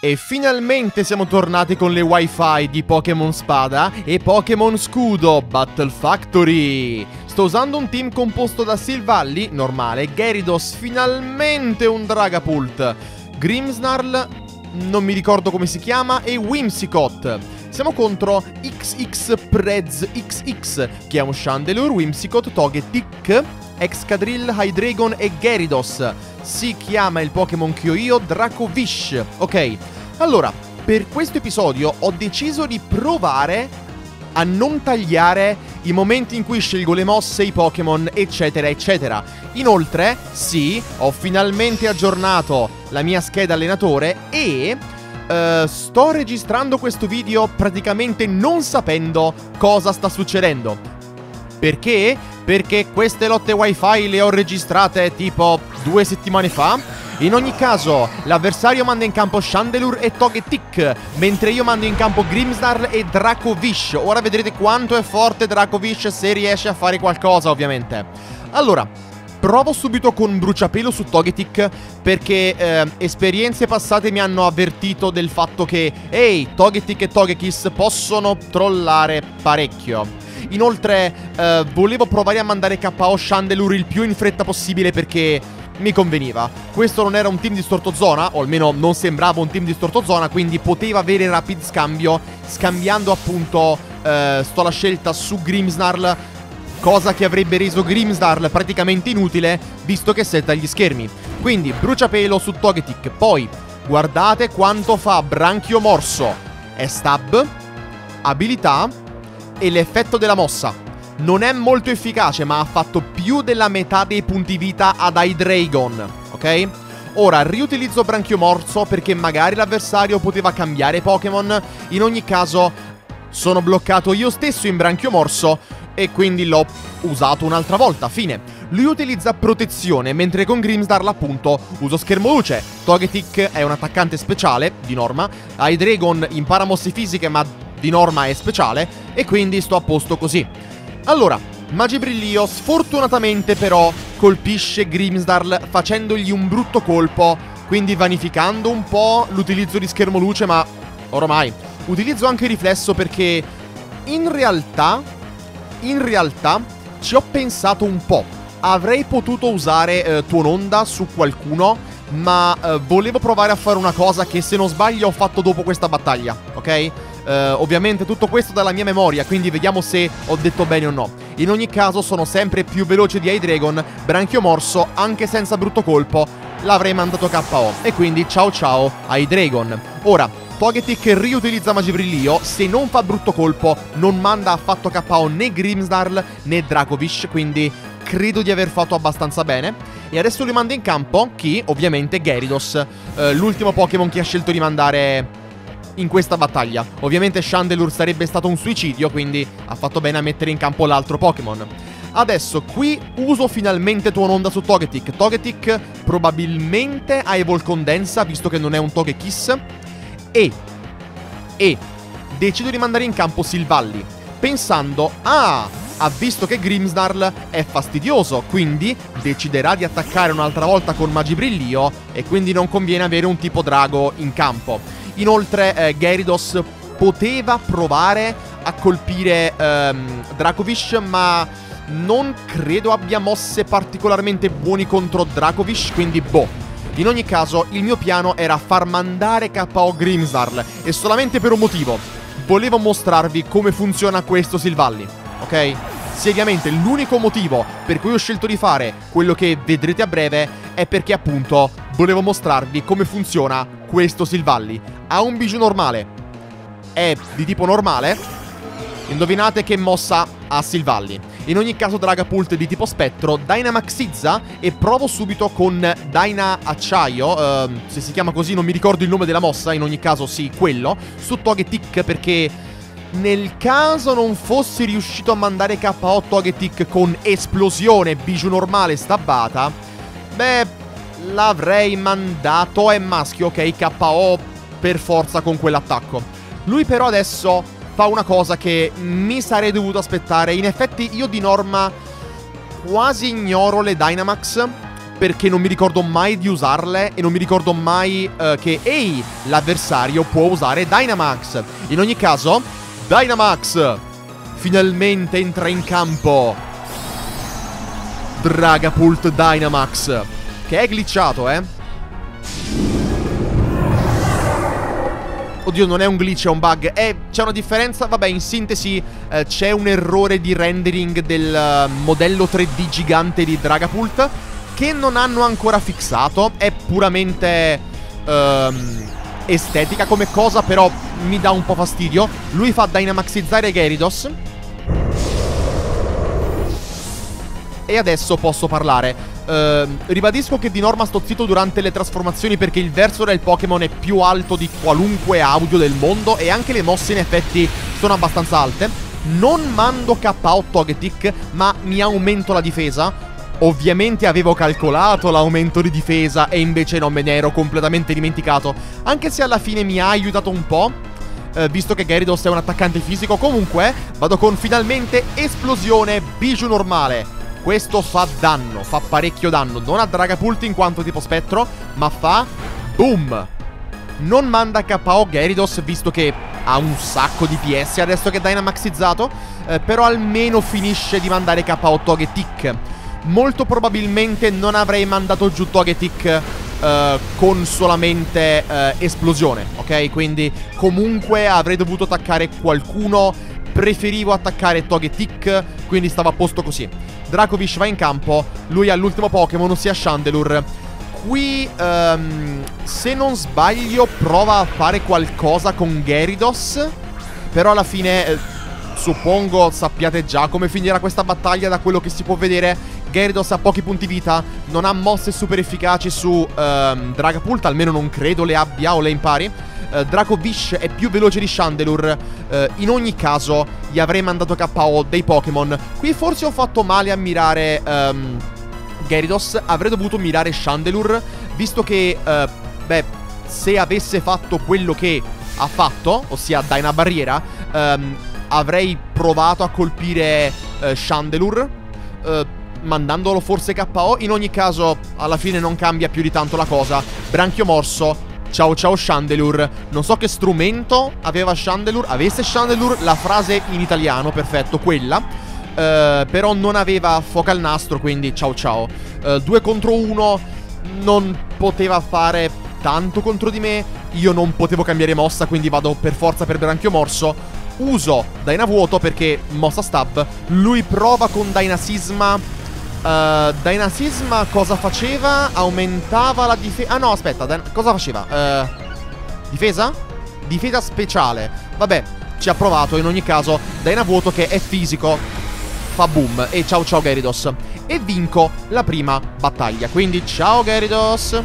E finalmente siamo tornati con le wifi di Pokémon Spada e Pokémon Scudo Battle Factory. Sto usando un team composto da Silvally, normale, Gyarados, finalmente un Dragapult, Grimmsnarl, non mi ricordo come si chiama, e Whimsicott. Siamo contro XX Prez XX, che è un Chandelure, Whimsicott, Togetic, Excadrill, Hydreigon e Gyarados. Si chiama il Pokémon che ho io Dracovish. Ok, allora, per questo episodio ho deciso di provare a non tagliare i momenti in cui scelgo le mosse, i Pokémon, eccetera, eccetera. Inoltre, sì, ho finalmente aggiornato la mia scheda allenatore e sto registrando questo video praticamente non sapendo cosa sta succedendo. Perché? Perché queste lotte wifi le ho registrate tipo 2 settimane fa. In ogni caso, l'avversario manda in campo Chandelure e Togetic, mentre io mando in campo Grimmsnarl e Dracovish. Ora vedrete quanto è forte Dracovish se riesce a fare qualcosa, ovviamente. Allora, provo subito con Bruciapelo su Togetic, perché esperienze passate mi hanno avvertito del fatto che, ehi, Togetic e Togekiss possono trollare parecchio. Inoltre volevo provare a mandare KO Chandelure il più in fretta possibile perché mi conveniva. Questo non era un team di stortozona, o almeno non sembrava un team di stortozona, quindi poteva avere rapid scambio, scambiando appunto sto la scelta su Grimmsnarl, cosa che avrebbe reso Grimmsnarl praticamente inutile visto che setta gli schermi. Quindi Bruciapelo su Togetic, poi guardate quanto fa Branchiomorso, è stab, abilità e l'effetto della mossa. Non è molto efficace, ma ha fatto più della metà dei punti vita ad Hydreigon, ok? Ora riutilizzo Branchiomorso perché magari l'avversario poteva cambiare Pokémon. In ogni caso sono bloccato io stesso in Branchiomorso e quindi l'ho usato un'altra volta, fine. Lui utilizza protezione, mentre con Grimmsnarl appunto uso schermo luce. Togetic è un attaccante speciale, di norma. Hydreigon impara mosse fisiche, ma di norma è speciale, e quindi sto a posto così. Allora, Magibrillio sfortunatamente però colpisce Grimmsnarl facendogli un brutto colpo, quindi vanificando un po' l'utilizzo di schermo luce, ma ormai utilizzo anche riflesso perché in realtà ci ho pensato un po'. Avrei potuto usare tuononda su qualcuno, ma volevo provare a fare una cosa che, se non sbaglio, ho fatto dopo questa battaglia, ok? Ovviamente tutto questo dalla mia memoria, quindi vediamo se ho detto bene o no. In ogni caso sono sempre più veloce di Hydreigon. Branchiomorso, anche senza brutto colpo, l'avrei mandato KO. E quindi ciao ciao Hydreigon. Ora, Togetic riutilizza Magibrillio. Se non fa brutto colpo, non manda affatto KO né Grimmsnarl né Dracovish, quindi credo di aver fatto abbastanza bene. E adesso li manda in campo chi? Ovviamente Gyarados, l'ultimo Pokémon che ha scelto di mandare in questa battaglia. Ovviamente Chandelure sarebbe stato un suicidio, quindi ha fatto bene a mettere in campo l'altro Pokémon. Adesso qui uso finalmente tuononda su Togetic. Togetic probabilmente ha Evol Condensa, visto che non è un Togekiss, e decido di mandare in campo Silvally, pensando, ha visto che Grimmsnarl è fastidioso, quindi deciderà di attaccare un'altra volta con Magibrillio, e quindi non conviene avere un tipo drago in campo. Inoltre Gyarados poteva provare a colpire Dracovish, ma non credo abbia mosse particolarmente buoni contro Dracovish, quindi boh. In ogni caso il mio piano era far mandare KO Grimmsnarl, e solamente per un motivo: volevo mostrarvi come funziona questo Silvally, ok? Seriamente l'unico motivo per cui ho scelto di fare quello che vedrete a breve è perché appunto volevo mostrarvi come funziona questo Silvally. Ha un Biju normale, è di tipo normale. Indovinate che mossa ha Silvally. In ogni caso Dragapult è di tipo spettro, Dynamaxizza, e provo subito con Dyna Acciaio, se si chiama così, non mi ricordo il nome della mossa, in ogni caso sì, quello, su Togetic, perché nel caso non fossi riuscito a mandare KO Togetic con esplosione, Biju normale, stabbata, beh, l'avrei mandato, è maschio, ok, KO per forza con quell'attacco. Lui però adesso fa una cosa che mi sarei dovuto aspettare. In effetti io di norma quasi ignoro le Dynamax, perché non mi ricordo mai di usarle e non mi ricordo mai che ehi, l'avversario può usare Dynamax. In ogni caso, Dynamax finalmente entra in campo. Dragapult Dynamax, che è glitchato, eh. Oddio, non è un glitch, è un bug. C'è una differenza? Vabbè, in sintesi c'è un errore di rendering del modello 3D gigante di Dragapult che non hanno ancora fissato. È puramente estetica come cosa, però mi dà un po' fastidio. Lui fa Dynamaxizzare Gyarados. E adesso posso parlare. Ribadisco che di norma sto zitto durante le trasformazioni perché il verso del Pokémon è più alto di qualunque audio del mondo e anche le mosse in effetti sono abbastanza alte. Non mando KO Togetic, ma mi aumento la difesa. Ovviamente avevo calcolato l'aumento di difesa e invece no, me ne ero completamente dimenticato. Anche se alla fine mi ha aiutato un po', visto che Gyarados è un attaccante fisico. Comunque vado con finalmente esplosione Biju normale. Questo fa danno, fa parecchio danno. Non ha Dragapult in quanto tipo spettro, ma fa boom. Non manda KO Gyarados, visto che ha un sacco di PS adesso che è Dynamaxizzato, però almeno finisce di mandare KO Togetic. Molto probabilmente non avrei mandato giù Togetic con solamente esplosione, ok? Quindi comunque avrei dovuto attaccare qualcuno. Preferivo attaccare Togetic, quindi stava a posto così. Dracovish va in campo, lui ha l'ultimo Pokémon, ossia Chandelure. Qui, se non sbaglio, prova a fare qualcosa con Gyarados. Però alla fine, suppongo sappiate già come finirà questa battaglia da quello che si può vedere. Gyarados ha pochi punti vita, non ha mosse super efficaci su Dragapult, almeno non credo le abbia o le impari. Dracovish è più veloce di Chandelure. In ogni caso gli avrei mandato KO dei Pokémon. Qui forse ho fatto male a mirare Gyarados. Avrei dovuto mirare Chandelure, visto che beh, se avesse fatto quello che ha fatto, ossia Dyna Barriera, avrei provato a colpire Chandelure mandandolo forse KO. In ogni caso alla fine non cambia più di tanto la cosa. Branchio morso. Ciao ciao Chandelure. Non so che strumento aveva Chandelure. Avesse Chandelure la frase in italiano, perfetto, quella. Però non aveva foca al nastro, quindi ciao ciao. 2 contro 1. Non poteva fare tanto contro di me. Io non potevo cambiare mossa, quindi vado per forza per branchio morso. Uso Dyna vuoto perché mossa stab. Lui prova con Dyna sisma. Dyna Sisma cosa faceva? Aumentava la difesa. Ah no, aspetta, cosa faceva? Difesa? Difesa speciale. Vabbè, ci ha provato. In ogni caso, Dyna vuoto che è fisico fa boom. E ciao ciao Gyarados. E vinco la prima battaglia. Quindi ciao Gyarados.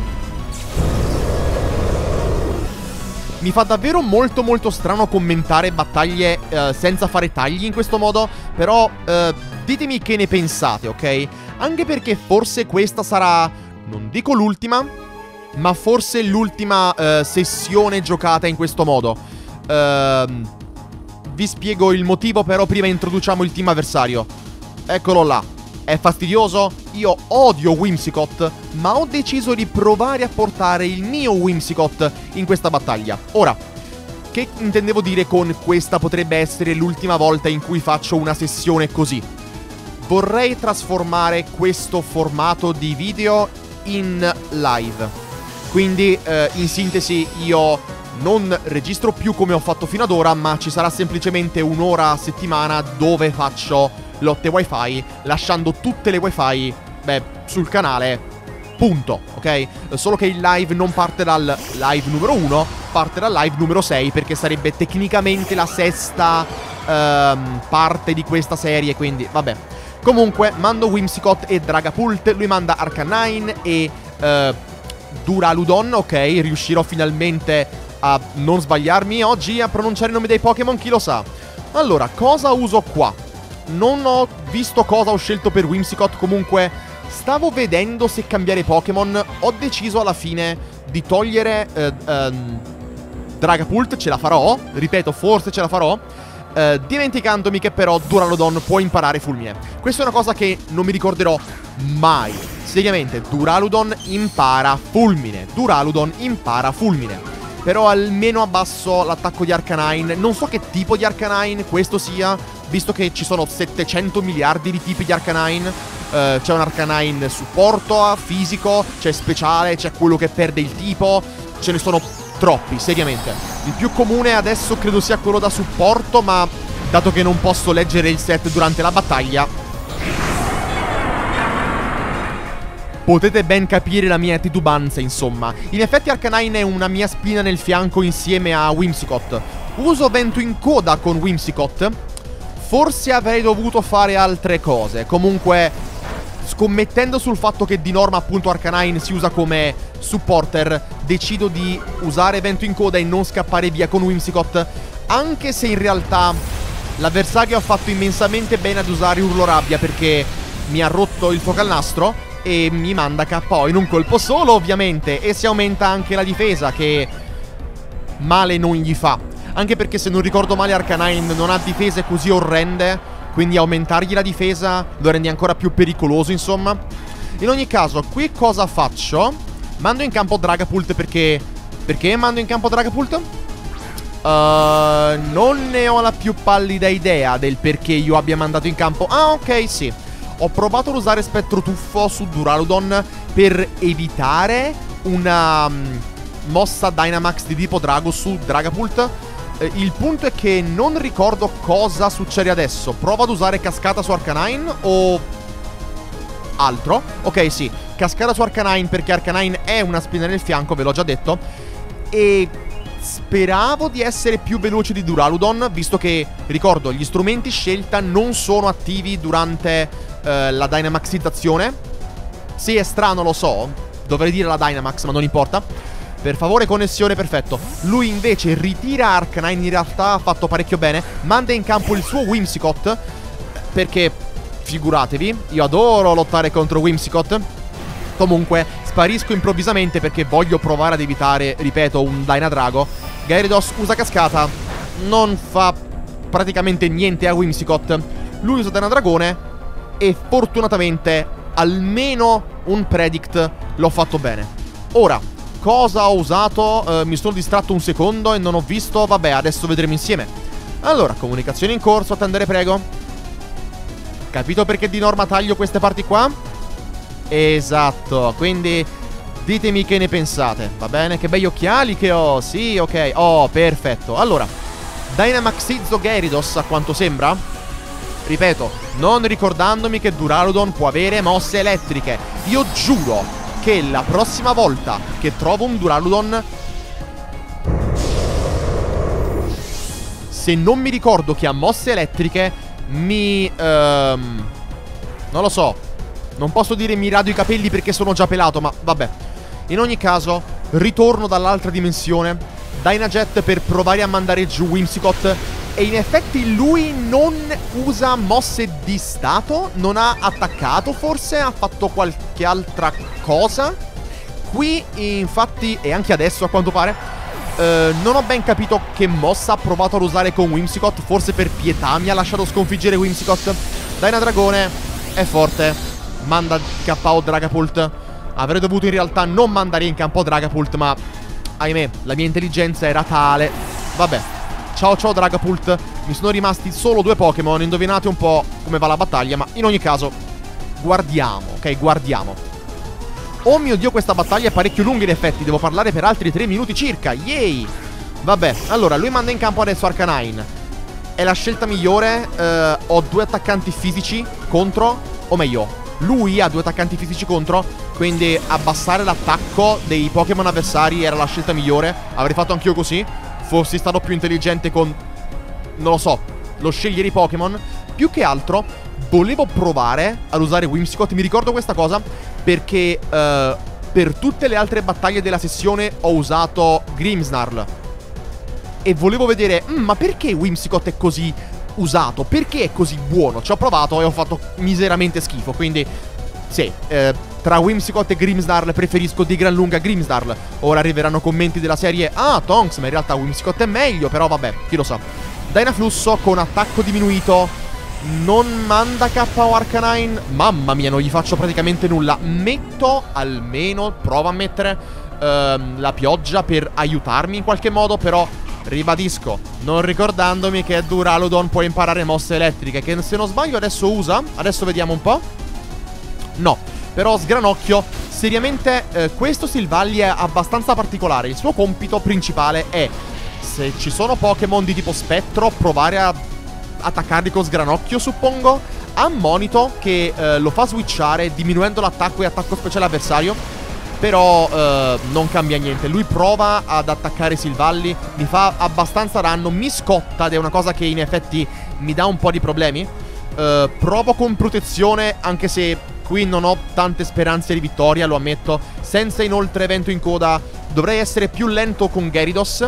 Mi fa davvero molto molto strano commentare battaglie senza fare tagli in questo modo. Però ditemi che ne pensate, ok? Anche perché forse questa sarà, non dico l'ultima, ma forse l'ultima sessione giocata in questo modo. Vi spiego il motivo, però prima introduciamo il team avversario. Eccolo là. È fastidioso? Io odio Whimsicott, ma ho deciso di provare a portare il mio Whimsicott in questa battaglia. Ora, che intendevo dire con questa potrebbe essere l'ultima volta in cui faccio una sessione così? Vorrei trasformare questo formato di video in live. Quindi, in sintesi, io non registro più come ho fatto fino ad ora, ma ci sarà semplicemente un'ora a settimana dove faccio lotte wifi, lasciando tutte le wifi, beh, sul canale, punto, ok? Solo che il live non parte dal live numero 1, parte dal live numero 6, perché sarebbe tecnicamente la sesta parte di questa serie, quindi, vabbè. Comunque, mando Whimsicott e Dragapult, lui manda Arcanine e Duraludon, ok? Riuscirò finalmente a non sbagliarmi oggi a pronunciare i nomi dei Pokémon, chi lo sa? Allora, cosa uso qua? Non ho visto cosa ho scelto per Whimsicott, comunque stavo vedendo se cambiare Pokémon. Ho deciso alla fine di togliere Dragapult, ce la farò, ripeto, forse ce la farò. dimenticandomi che però Duraludon può imparare fulmine. Questa è una cosa che non mi ricorderò mai. Seriamente, Duraludon impara fulmine. Duraludon impara fulmine. Però almeno abbasso l'attacco di Arcanine. Non so che tipo di Arcanine questo sia, visto che ci sono 700 miliardi di tipi di Arcanine. C'è un Arcanine supporto, fisico, c'è speciale, c'è quello che perde il tipo. Ce ne sono troppi, seriamente. Il più comune adesso credo sia quello da supporto, ma dato che non posso leggere il set durante la battaglia, potete ben capire la mia titubanza, insomma. In effetti Arcanine è una mia spina nel fianco insieme a Whimsicott. Uso Vento in Coda con Whimsicott. Forse avrei dovuto fare altre cose. Comunque, scommettendo sul fatto che di norma appunto Arcanine si usa come supporter, decido di usare Vento in Coda e non scappare via con Whimsicott, anche se in realtà l'avversario ha fatto immensamente bene ad usare Urlo Rabbia, perché mi ha rotto il focalnastro e mi manda KO in un colpo solo, ovviamente, e si aumenta anche la difesa, che male non gli fa, anche perché se non ricordo male Arcanine non ha difese così orrende, quindi aumentargli la difesa lo rende ancora più pericoloso, insomma. In ogni caso, qui cosa faccio? Mando in campo Dragapult perché... Perché mando in campo Dragapult? Non ne ho la più pallida idea del perché io abbia mandato in campo... Ah, ok, sì. Ho provato ad usare Spettro Tuffo su Duraludon per evitare una mossa Dynamax di tipo Drago su Dragapult. Il punto è che non ricordo cosa succede adesso. Provo ad usare Cascata su Arcanine o altro? Ok, sì, Cascata su Arcanine perché Arcanine è una spina nel fianco, ve l'ho già detto. E speravo di essere più veloce di Duraludon, visto che, ricordo, gli strumenti scelta non sono attivi durante la Dynamaxizzazione. Sì, è strano, lo so, dovrei dire la Dynamax, ma non importa. Per favore, connessione, perfetto. Lui invece ritira Arcanine, in realtà ha fatto parecchio bene. Manda in campo il suo Whimsicott, perché, figuratevi, io adoro lottare contro Whimsicott. Comunque, sparisco improvvisamente perché voglio provare ad evitare, ripeto, un Dynadrago. Gyarados usa Cascata, non fa praticamente niente a Whimsicott. Lui usa Dynadragone e fortunatamente almeno un Predict l'ho fatto bene. Ora... cosa ho usato? Mi sono distratto un secondo e non ho visto. Vabbè, adesso vedremo insieme. Allora, comunicazione in corso, attendere prego. Capito perché di norma taglio queste parti qua? Esatto, quindi ditemi che ne pensate. Va bene, che begli occhiali che ho. Sì, ok, oh, perfetto. Allora, Dynamaxizzo Gyarados a quanto sembra. Ripeto, non ricordandomi che Duraludon può avere mosse elettriche. Io giuro che la prossima volta che trovo un Duraludon, se non mi ricordo che ha mosse elettriche, mi... non lo so. Non posso dire mi rado i capelli perché sono già pelato, ma vabbè. In ogni caso, ritorno dall'altra dimensione, Dynajet per provare a mandare giù Whimsicott. E in effetti lui non usa mosse di stato, non ha attaccato forse, ha fatto qualche altra cosa. Qui infatti, e anche adesso a quanto pare, non ho ben capito che mossa ha provato ad usare con Whimsicott, forse per pietà mi ha lasciato sconfiggere Whimsicott. Dynadragone è forte, manda KO Dragapult. Avrei dovuto in realtà non mandare in campo Dragapult, ma ahimè, la mia intelligenza era tale. Vabbè. Ciao ciao Dragapult, mi sono rimasti solo due Pokémon, indovinate un po' come va la battaglia, ma in ogni caso guardiamo, ok, guardiamo. Oh mio Dio, questa battaglia è parecchio lunga in effetti, devo parlare per altri 3 minuti circa, yay! Vabbè, allora, lui manda in campo adesso Arcanine. È la scelta migliore, ho due attaccanti fisici contro, o meglio, lui ha due attaccanti fisici contro, quindi abbassare l'attacco dei Pokémon avversari era la scelta migliore, avrei fatto anch'io così. Fossi stato più intelligente con... non lo so, lo scegliere i Pokémon. Più che altro, volevo provare ad usare Whimsicott. Mi ricordo questa cosa perché per tutte le altre battaglie della sessione ho usato Grimmsnarl. E volevo vedere, ma perché Whimsicott è così usato? Perché è così buono? Ci ho provato e ho fatto miseramente schifo. Quindi, sì, tra Whimsicott e Grimmsnarl preferisco di gran lunga Grimmsnarl. Ora arriveranno commenti della serie: ah, Tonks, ma in realtà Whimsicott è meglio. Però vabbè, chi lo sa. Dynaflusso con attacco diminuito. Non manda KO Arcanine. Mamma mia, non gli faccio praticamente nulla. Metto, almeno, provo a mettere la pioggia per aiutarmi in qualche modo. Però, ribadisco, non ricordandomi che Duraludon può imparare mosse elettriche, che se non sbaglio adesso usa. Adesso vediamo un po'. No, però sgranocchio. Seriamente, questo Silvally è abbastanza particolare. Il suo compito principale è, se ci sono Pokémon di tipo spettro, provare a attaccarli con sgranocchio, suppongo. Ha monito che lo fa switchare diminuendo l'attacco e attacco speciale avversario. Però non cambia niente. Lui prova ad attaccare Silvally, mi fa abbastanza danno, mi scotta ed è una cosa che in effetti mi dà un po' di problemi. Provo con protezione, anche se qui non ho tante speranze di vittoria, lo ammetto. Senza inoltre evento in coda dovrei essere più lento con Gyarados.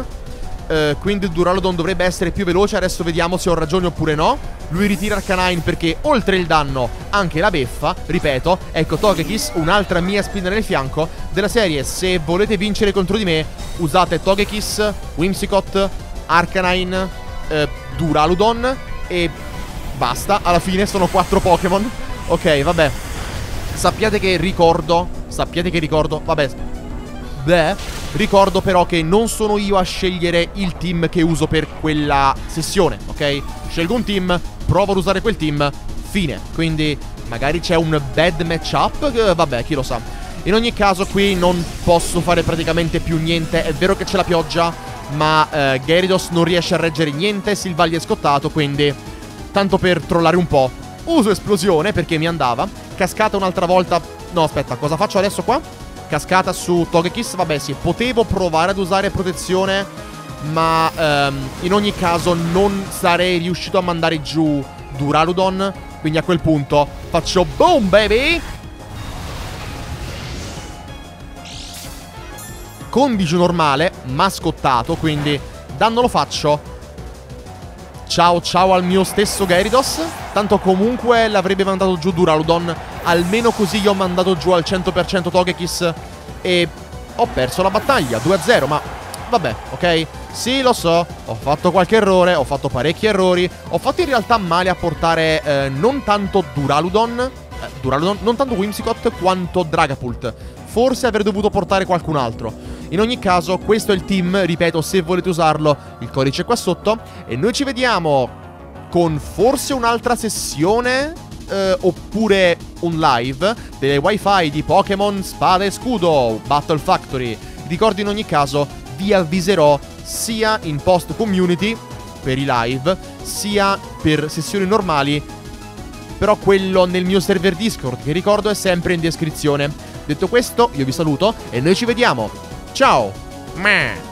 Quindi Duraludon dovrebbe essere più veloce. Adesso vediamo se ho ragione oppure no. Lui ritira Arcanine perché oltre il danno anche la beffa, ripeto. Ecco Togekiss, un'altra mia spina nel fianco della serie. Se volete vincere contro di me, usate Togekiss, Whimsicott, Arcanine, Duraludon e basta. Alla fine sono 4 Pokémon. Ok, vabbè. Sappiate che ricordo. Vabbè. Ricordo però che non sono io a scegliere il team che uso per quella sessione, ok? Scelgo un team, provo ad usare quel team, fine. Quindi magari c'è un bad matchup, vabbè, chi lo sa. In ogni caso qui non posso fare praticamente più niente. È vero che c'è la pioggia, ma Gyarados non riesce a reggere niente. Silvally è scottato, quindi tanto per trollare un po', uso esplosione perché mi andava. Cascata un'altra volta. No, aspetta, cosa faccio adesso qua? Cascata su Togekiss, vabbè sì, potevo provare ad usare protezione, ma in ogni caso non sarei riuscito a mandare giù Duraludon, quindi a quel punto faccio boom baby! Con Biju normale, ma scottato, quindi danno lo faccio. Ciao ciao al mio stesso Gyarados. Tanto comunque l'avrebbe mandato giù Duraludon. Almeno così io ho mandato giù al 100% Togekiss e ho perso la battaglia 2-0, ma vabbè, ok? Sì, lo so, ho fatto qualche errore, ho fatto parecchi errori. Ho fatto in realtà male a portare non tanto Duraludon, non tanto Whimsicott quanto Dragapult. Forse avrei dovuto portare qualcun altro. In ogni caso, questo è il team, ripeto, se volete usarlo, il codice è qua sotto. E noi ci vediamo con forse un'altra sessione, oppure un live, delle wifi di Pokémon Spada e Scudo, Battle Factory. Ricordo in ogni caso, vi avviserò sia in post community, per i live, sia per sessioni normali, però quello nel mio server Discord, che ricordo è sempre in descrizione. Detto questo, io vi saluto e noi ci vediamo. Ciao!